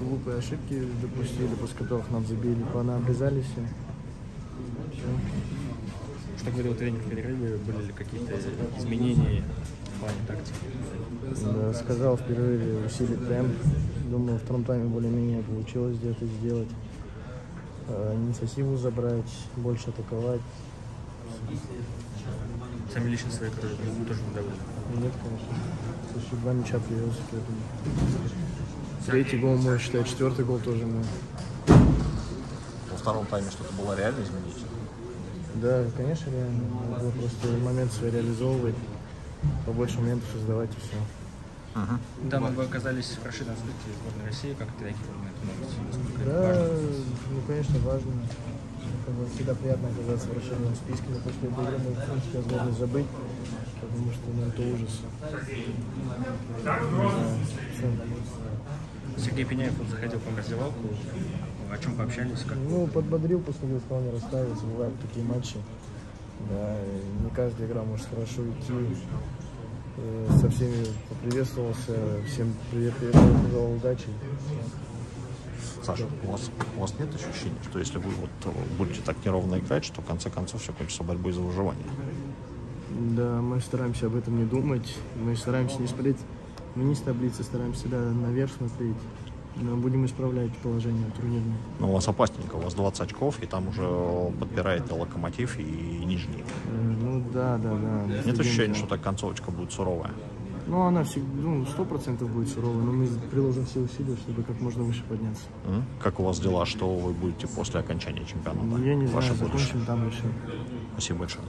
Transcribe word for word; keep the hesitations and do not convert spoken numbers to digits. глупые ошибки допустили, после которых нам забили, понаобрезали все. все. Что говорил тренер в перерыве, были ли какие-то изменения в плане тактики? Да, сказал в перерыве усилить темп. Думаю, в втором тайме более-менее получилось где-то сделать. Инициативу забрать, больше атаковать. Сами лично свои тоже недовольны? Нет, конечно. Слушай, два мяча привез к этому. Третий гол мой, считай, четвертый гол тоже мой. Во втором тайме что-то было реально изменить? Да, конечно, реально. Надо было просто момент свой реализовывать, побольше моментов создавать и все. Ага. Да, мы бы оказались в расширенном списке сборной России, как ты реагировал на это? Да, важно? Ну конечно важно. Всегда приятно оказаться в расширенном списке, но после этой игры мы, в принципе, должны забыть, потому что ну, это ужас. Сергей Пеняев вот заходил по раздевалку, о чем пообщались? Как? Ну, подбодрил, посмотрел, сказал не расставиться, бывают такие матчи. Да, не каждая игра может хорошо идти. Со всеми поприветствовался, всем привет, пожелал удачи. Саша, у вас, у вас нет ощущения, что если вы вот будете так неровно играть, что в конце концов все кончится борьбой за выживание? Да, мы стараемся об этом не думать, мы стараемся не смотреть вниз таблицы, стараемся да, наверх смотреть, но будем исправлять положение турнирное. Но у вас опасненько, у вас двадцать очков, и там уже подбирает Локомотив и Нижний. Ну да, да, да. Нет студенты. Ощущения, что так концовочка будет суровая? Ну, она всегда, ну, сто процентов будет суровая, но мы приложим все усилия, чтобы как можно выше подняться. Mm-hmm. Как у вас дела, что вы будете после окончания чемпионата? Я не знаю, закончим там еще. Спасибо большое.